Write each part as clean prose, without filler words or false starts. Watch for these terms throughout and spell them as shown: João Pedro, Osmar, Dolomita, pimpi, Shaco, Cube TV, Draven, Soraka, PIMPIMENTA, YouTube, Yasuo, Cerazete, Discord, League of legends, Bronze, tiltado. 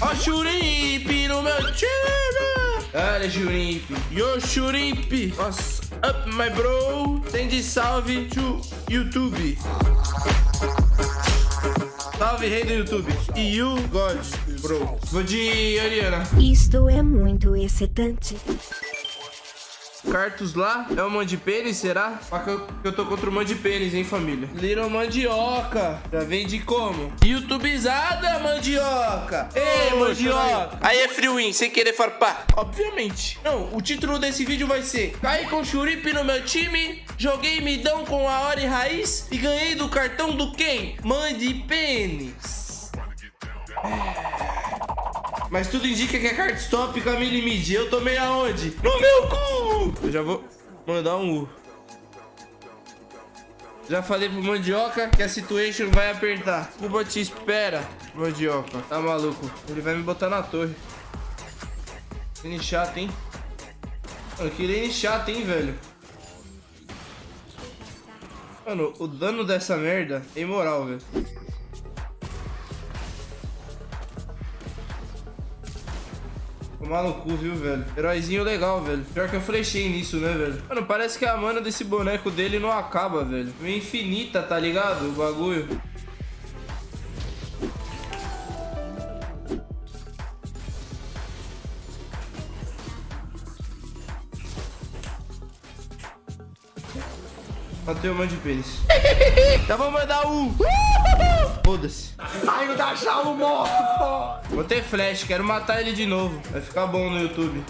Ó, Churimpe no meu time. Olha, Churimpe. Yo, Churimpe. What's up, my bro? Sende salve to YouTube. Salve, rei do YouTube. E you God, bro. Vou de Ariana. Isto é muito excitante. Cartus lá, é um monte de pênis, será? Só que eu tô contra um monte de pênis, hein, família? Little mandioca, já vem de como? YouTubezada, mandioca! Ei, mandioca! Aí é free win, sem querer farpar. Obviamente. Não, o título desse vídeo vai ser: caí com Churimpe no meu time, joguei midão com a hora e raiz e ganhei do cartão do quem? Mande pênis. Mas tudo indica que é cardstop com a mini mid. Eu tomei aonde? No meu cu! Eu já vou mandar um U. Já falei pro mandioca que a situation vai apertar. Cuba te espera, mandioca. Tá maluco? Ele vai me botar na torre. Lane chato, hein? Mano, que lane chato, hein, velho? Mano, o dano dessa merda é imoral, velho. Tomar no cu, viu, velho? Heróizinho legal, velho. Pior que eu flechei nisso, né, velho? Mano, parece que a mana desse boneco dele não acaba, velho. É infinita, tá ligado? O bagulho. Matei um monte de pênis. Já vou mandar um. Foda-se. Saiu da jaula, morto, pô. Vou ter flash, quero matar ele de novo. Vai ficar bom no YouTube.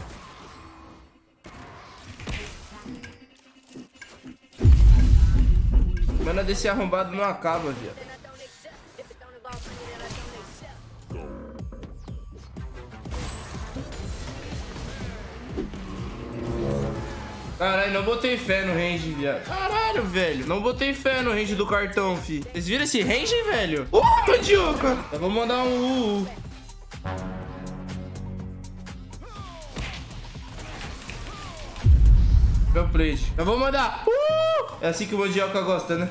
Mana desse arrombado não acaba, viado. Caralho, não botei fé no range, viado. Caralho, velho. Não botei fé no range do cartão, fi. Vocês viram esse range, velho? Mandioca! Eu vou mandar um UU. Meu play. Eu vou mandar É assim que o mandioca gosta, né?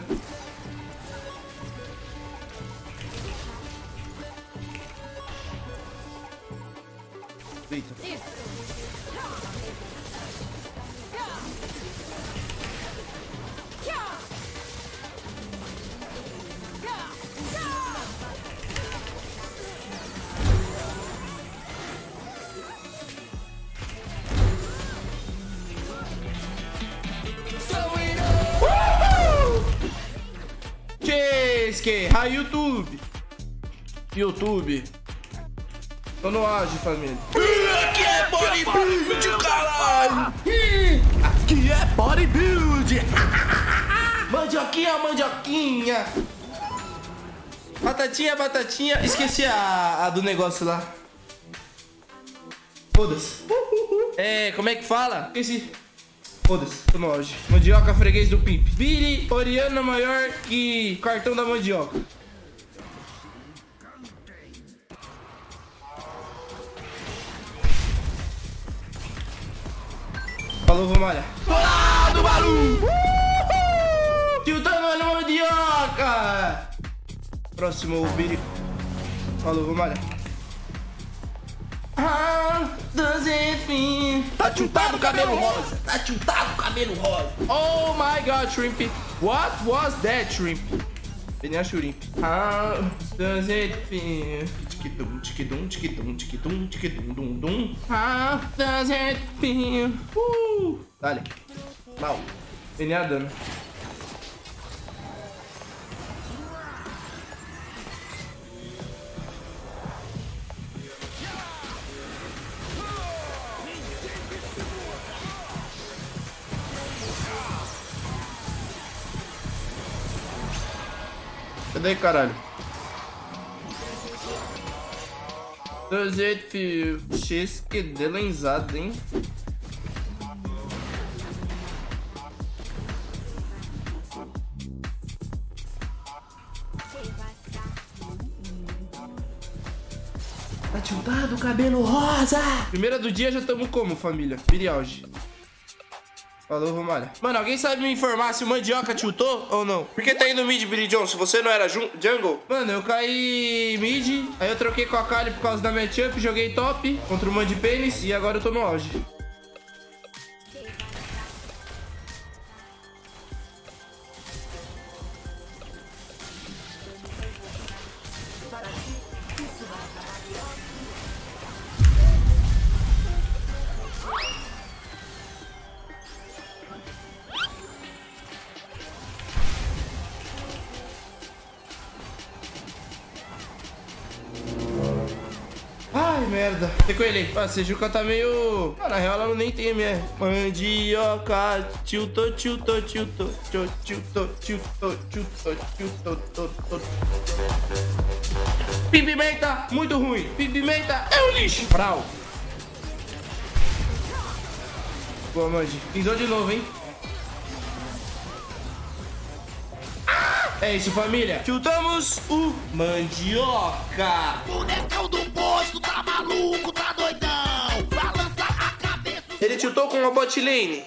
Eita. Ah, YouTube. Tô no auge, família. Aqui é bodybuild, caralho. Aqui é bodybuild. Mandioquinha, mandioquinha. Batatinha, batatinha. Esqueci a do negócio lá. Foda-se. É, como é que fala? Esqueci. Foda-se, tô no auge. Mandioca, freguês do Pimp. Vire Oriana maior que cartão da mandioca. Falou, vamos olhar. Olá, do barulho! Tiltando na mandioca! Próximo, o Vire. Falou, vamos olhar. Tá tiltado o cabelo rosa. Tá tiltado o cabelo rosa. Oh my god, Shrimp. What was that, Shrimp? Venha, Shrimp. How does it feel? Tikidum, tikidum, tikidum, tikidum, tikidum, dum, dum. How does it feel? Dale. Mal. Venha dano. Cadê, caralho? Do jeito, filho. X que delenzado, hein? Tá tiltado o cabelo rosa! Primeira do dia, já tamo como, família? Vire auge. Falou, Romário. Mano, alguém sabe me informar se o Mandioca tiltou ou não? Por que tá indo mid, Billy Johnson? Se você não era jungle? Mano, eu caí mid, aí eu troquei com a Kali por causa da matchup, joguei top contra o Mandi Pênis e agora eu tô no auge. Merda, tem coelho. Ah, Sejuca tá meio... Ah, na real ela nem tem MR. Mandioca, tiltou. Pimpimenta, muito ruim. Pimpimenta é um lixo. Brau. Boa, Mandy. Pisou de novo, hein? É isso, família. Tiltamos o Mandioca. O Necão do Posto tá maluco, tá doidão. Balança a cabeça. Ele tiltou com uma bot lane.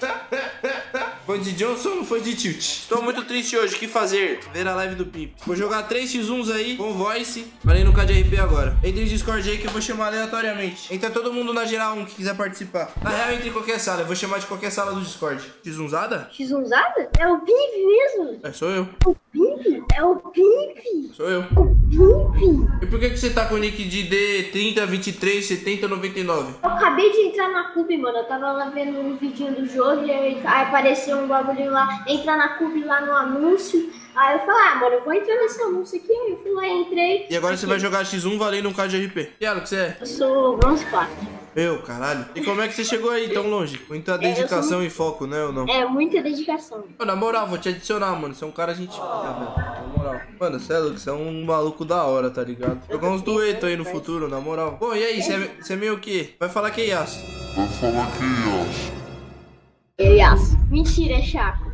Band Johnson não foi de tilt. Tô muito triste hoje, o que fazer? Ver a live do Pimp. Vou jogar 3x1s aí, com voice. Valei no KDRP agora. Entre em Discord aí que eu vou chamar aleatoriamente. Entra todo mundo na geral 1 que quiser participar. Na real, entre em qualquer sala. Eu vou chamar de qualquer sala do Discord. X1zada? X1zada? É o Pimp mesmo? É, sou eu. O Pimp? É o Pimp? Sou eu. O Pimp? E por que você tá com o nick de D30237099? Eu acabei de entrar na Cube, mano. Eu tava lá vendo um vidinho do jogo e aí apareceu um bagulho lá, entrar na Cube lá no anúncio. Aí eu falei, ah, mano, eu vou entrar nesse anúncio aqui. Aí eu fui lá e entrei. E agora aqui. Você vai jogar X1 valendo um KDRP. E o que você é? Eu sou bronze 4. Meu, caralho. E como é que você chegou aí tão longe? Muita dedicação muito... e foco, né, ou não? É, muita dedicação. Pô, na moral, vou te adicionar, mano. Você é um cara gente foda, velho. Na moral. Mano, você é louco, você é um maluco da hora, tá ligado? Jogar uns duetos aí no futuro, na moral. Pô, e aí, você é meio o quê? Vai falar que é Yasuo. Vai falar que é Yasuo. Eu Yasuo. Mentira, é Shaco.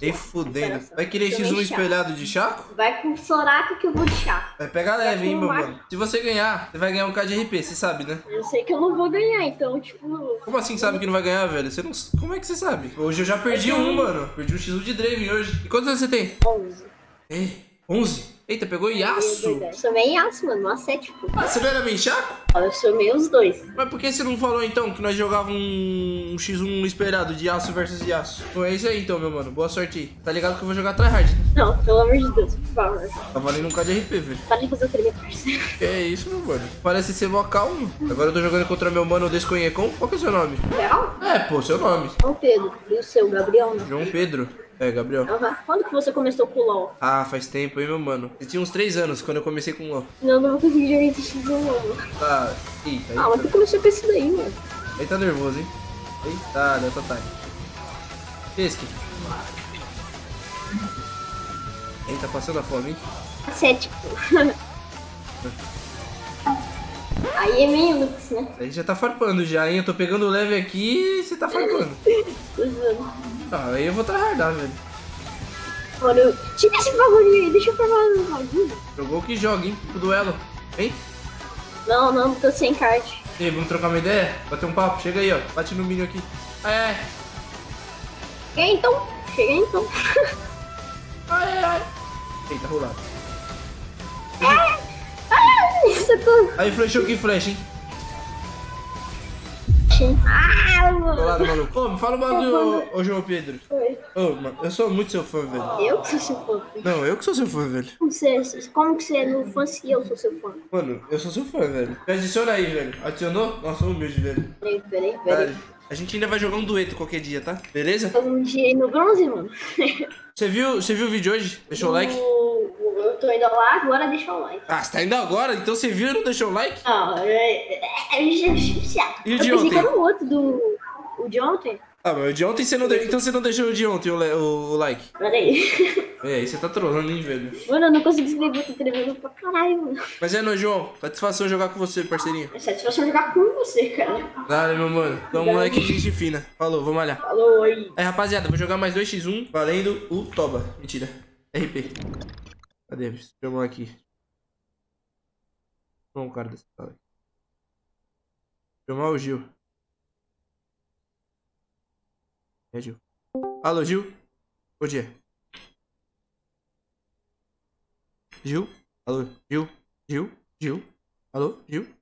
Nem fudendo. Vai querer X1 espelhado de Shaco? Vai com Soraka que eu vou de Shaco. Vai pegar leve, hein, meu mano. Se você ganhar, você vai ganhar um KDRP, você sabe, né? Eu sei que eu não vou ganhar, então, tipo... Como assim sabe que não vai ganhar, velho? Você não... Como é que você sabe? Hoje eu já perdi um, mano. Perdi um X1 de Draven hoje. E quantos anos você tem? 11. É? 11? Eita, pegou Yasuo. Eu sou meio Yasuo, mano, uma 7, pô. Ah, você não era meio Shaco? Eu sou meio os dois. Mas por que você não falou, então, que nós jogávamos um X1 esperado de Yasuo versus Yasuo? Bom, é isso aí, então, meu mano. Boa sorte aí. Tá ligado que eu vou jogar tryhard? Não, pelo amor de Deus, por favor. Tá valendo um KDRP, velho. Para de fazer o tremer, parceiro. Que é isso, meu mano. Parece ser mó calmo. Agora eu tô jogando contra meu mano Desconhecon. Qual que é o seu nome? Real? É, pô, seu nome. João Pedro. E o seu, Gabriel, né? João Pedro. É, Gabriel. Uhum. Quando que você começou com o LoL? Ah, faz tempo, hein, meu mano. Eu tinha uns 3 anos quando eu comecei com o LoL. Não, não vou conseguir jogar esse X1, mano. Tá, eita, eita. Ah, mas tu começou com esse daí, mano. Aí tá nervoso, hein? Eita, deu total. Pesque. Aí tá passando a fome, hein? 7. Aí é meio Lux, né? Aí já tá farpando já, hein? Eu tô pegando o leve aqui e você tá farpando. Ah, aí eu vou tryhardar, velho. Mano, eu... tira esse bagulho aí, deixa eu provar o bagulho. Jogou que joga, hein? O duelo, hein? Não, não, tô sem card. E aí, vamos trocar uma ideia? Bater um papo? Chega aí, ó. Bate no milho aqui. Ai, ai. Cheguei então. Cheguei então. Ai, ai, ai. Eita, rolado. Ai, ai, socorro. Aí, flechou que flecha, hein? Ah, olá, maluco. Ô, me fala um bagulho, ô João Pedro. Oi. Ô, mano, eu sou muito seu fã, velho. Eu que sou seu fã, velho. Não, eu que sou seu fã, velho. Como que você é no fã se eu sou seu fã? Mano, eu sou seu fã, velho. Me adiciona aí, velho. Adicionou? Nossa, humilde, velho. Peraí. A gente ainda vai jogar um dueto qualquer dia, tá? Beleza? Um dia no bronze, mano. Você viu o vídeo hoje? Deixou o like? Eu tô indo lá agora, deixa o like. Ah, você tá indo agora? Então você viu e não deixou o like? Não, e o de ontem? Eu pensei que era o outro do... O de ontem? Ah, mas o de ontem você não deixou... Então você não deixou o de ontem o like? Peraí. É, aí você tá trolando, hein, velho? Mano, eu não consigo escrever, tô tremendo pra caralho, mano. Mas é, nóis, João. Satisfação jogar com você, parceirinho. É satisfação jogar com você, cara. Dale, meu mano. Então, moleque, gente fina. Falou, vamos malhar. Falou, aí. Aí, rapaziada, vou jogar mais 2x1 valendo o Toba. Mentira. RP. Cadê? Deixa eu chamar aqui. Não, o cara dessa sala. Chamar o Gil. É, Gil. Alô, Gil? Bom dia. Gil? Alô, Gil? Gil? Alô, Gil?